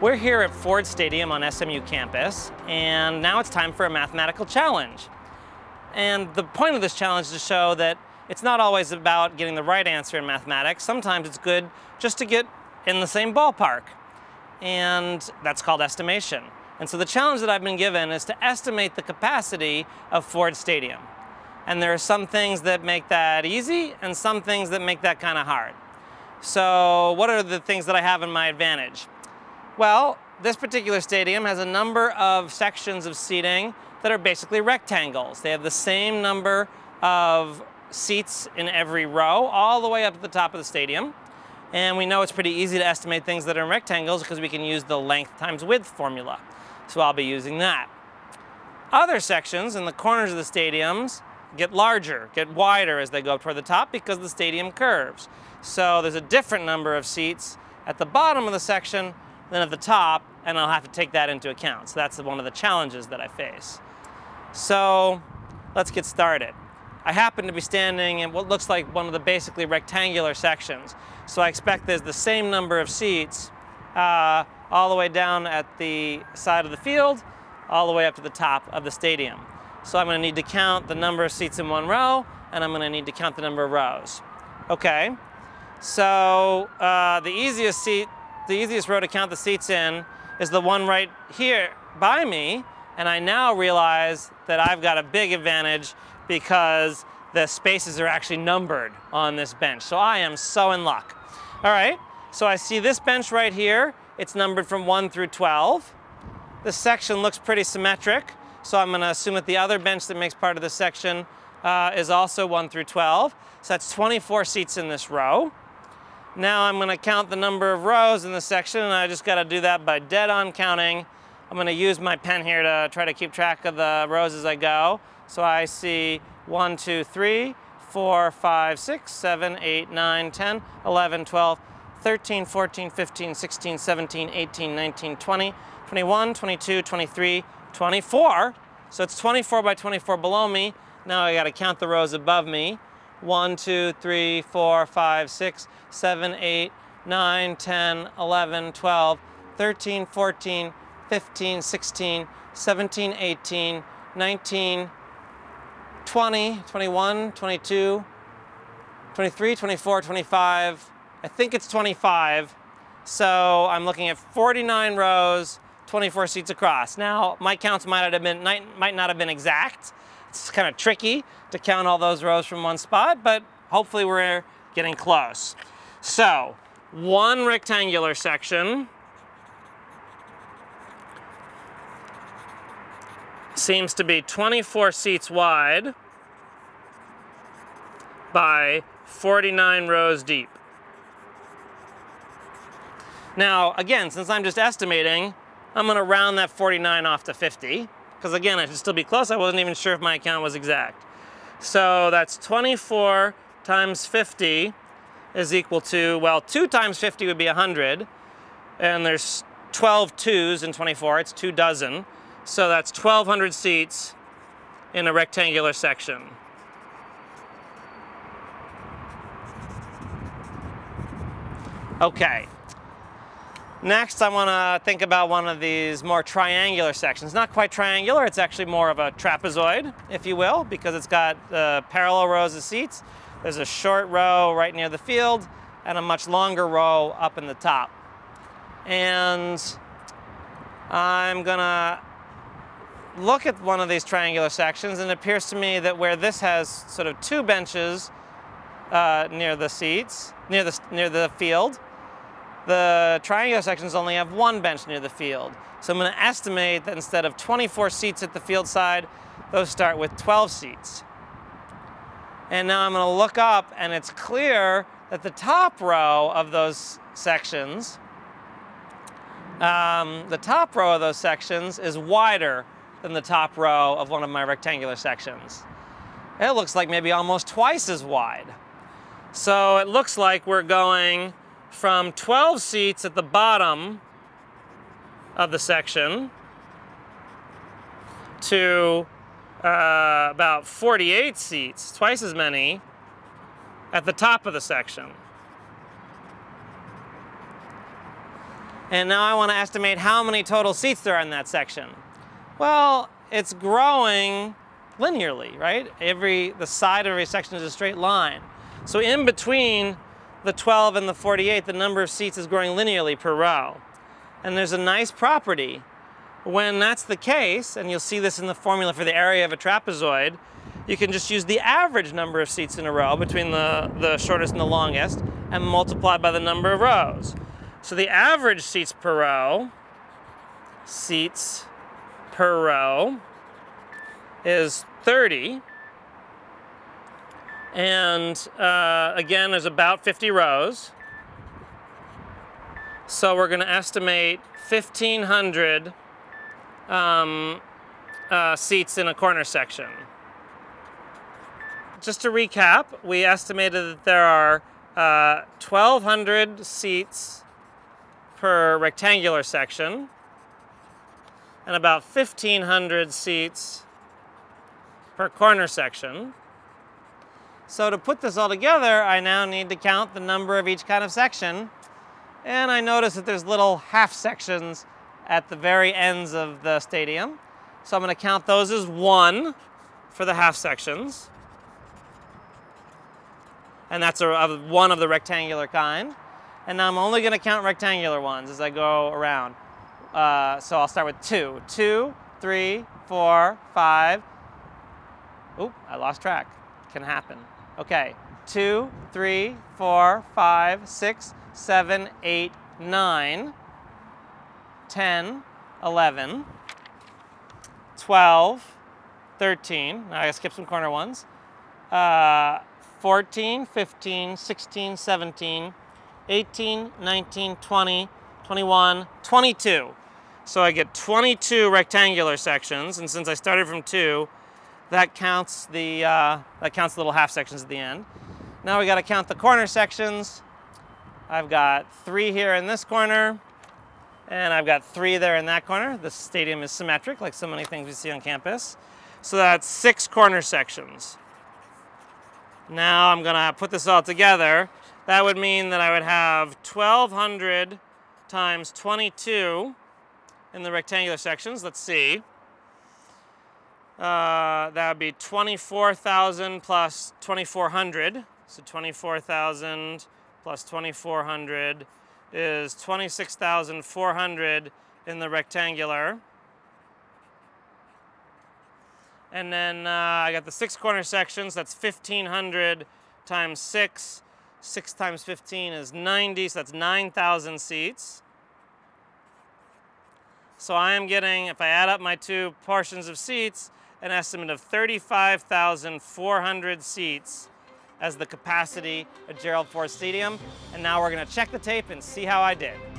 We're here at Ford Stadium on SMU campus, and now it's time for a mathematical challenge. And the point of this challenge is to show that it's not always about getting the right answer in mathematics. Sometimes it's good just to get in the same ballpark, and that's called estimation. And so the challenge that I've been given is to estimate the capacity of Ford Stadium. And there are some things that make that easy and some things that make that kind of hard. So what are the things that I have in my advantage? Well, this particular stadium has a number of sections of seating that are basically rectangles. They have the same number of seats in every row all the way up to the top of the stadium. And we know it's pretty easy to estimate things that are in rectangles because we can use the length times width formula. So I'll be using that. Other sections in the corners of the stadiums get larger, get wider as they go up toward the top because the stadium curves. So there's a different number of seats at the bottom of the section than at the top, and I'll have to take that into account. So that's one of the challenges that I face. So let's get started. I happen to be standing in what looks like one of the basically rectangular sections. So I expect there's the same number of seats all the way down at the side of the field, all the way up to the top of the stadium. So I'm going to need to count the number of seats in one row, and I'm going to need to count the number of rows. Okay, so the easiest row to count the seats in is the one right here by me, and I now realize that I've got a big advantage because the spaces are actually numbered on this bench. So I am so in luck. All right, so I see this bench right here. It's numbered from 1 through 12. This section looks pretty symmetric. So I'm going to assume that the other bench that makes part of this section is also 1 through 12. So that's 24 seats in this row. Now I'm going to count the number of rows in this section, and I just got to do that by dead-on counting. I'm going to use my pen here to try to keep track of the rows as I go. So I see 1, 2, 3, 4, 5, 6, 7, 8, 9, 10, 11, 12, 13, 14, 15, 16, 17, 18, 19, 20, 21, 22, 23, 24, so it's 24 by 24 below me. Now I got to count the rows above me. 1, 2, 3, 4, 5, 6, 7, 8, 9, 10, 11, 12, 13, 14, 15, 16, 17, 18, 19, 20, 21, 22, 23, 24, 25. I think it's 25. So I'm looking at 49 rows, 24 seats across. Now, my counts might not have been exact. It's kind of tricky to count all those rows from one spot, but hopefully we're getting close. So, one rectangular section seems to be 24 seats wide by 49 rows deep. Now, again, since I'm just estimating, I'm going to round that 49 off to 50, because again, I should still be close. I wasn't even sure if my count was exact. So that's 24 times 50 is equal to, well, 2 times 50 would be 100, and there's 12 twos in 24. It's 2 dozen. So that's 1,200 seats in a rectangular section. Okay. Next, I want to think about one of these more triangular sections. Not quite triangular, it's actually more of a trapezoid, if you will, because it's got parallel rows of seats. There's a short row right near the field and a much longer row up in the top. And I'm going to look at one of these triangular sections, and it appears to me that where this has sort of 2 benches near the seats, near the field, the triangular sections only have 1 bench near the field. So I'm going to estimate that instead of 24 seats at the field side, those start with 12 seats. And now I'm going to look up, and it's clear that the top row of those sections, is wider than the top row of one of my rectangular sections. It looks like maybe almost twice as wide. So it looks like we're going from 12 seats at the bottom of the section to about 48 seats, twice as many, at the top of the section. And now I want to estimate how many total seats there are in that section. Well, it's growing linearly, right? The side of every section is a straight line. So in between the 12 and the 48, the number of seats is growing linearly per row. And there's a nice property. When that's the case, and you'll see this in the formula for the area of a trapezoid, you can just use the average number of seats in a row between the shortest and the longest and multiply by the number of rows. So the average seats per row is 30. And again, there's about 50 rows. So we're going to estimate 1,500 seats in a corner section. Just to recap, we estimated that there are 1,200 seats per rectangular section and about 1,500 seats per corner section. So to put this all together, I now need to count the number of each kind of section. And I notice that there's little half sections at the very ends of the stadium. So I'm going to count those as 1 for the half sections. And that's one of the rectangular kind. And now I'm only going to count rectangular ones as I go around. So I'll start with 2, 3, 4, 5. Oop, I lost track. Can happen. Okay, 2, 3, 4, 5, 6, 7, 8, 9, 10, 11, 12, 13. Now I gotta skip some corner ones. 14, 15, 16, 17, 18, 19, 20, 21, 22. So I get 22 rectangular sections, and since I started from 2, that counts the little half sections at the end. Now we got to count the corner sections. I've got 3 here in this corner, and I've got 3 there in that corner. The stadium is symmetric, like so many things we see on campus. So that's 6 corner sections. Now I'm gonna put this all together. That would mean that I would have 1,200 times 22 in the rectangular sections. Let's see. That would be 24,000 plus 2,400. So 24,000 plus 2,400 is 26,400 in the rectangular. And then I got the 6 corner sections. That's 1,500 times 6. 6 times 15 is 90, so that's 9,000 seats. So I am getting, if I add up my 2 portions of seats, an estimate of 35,400 seats as the capacity at Gerald Ford Stadium. And now we're going to check the tape and see how I did.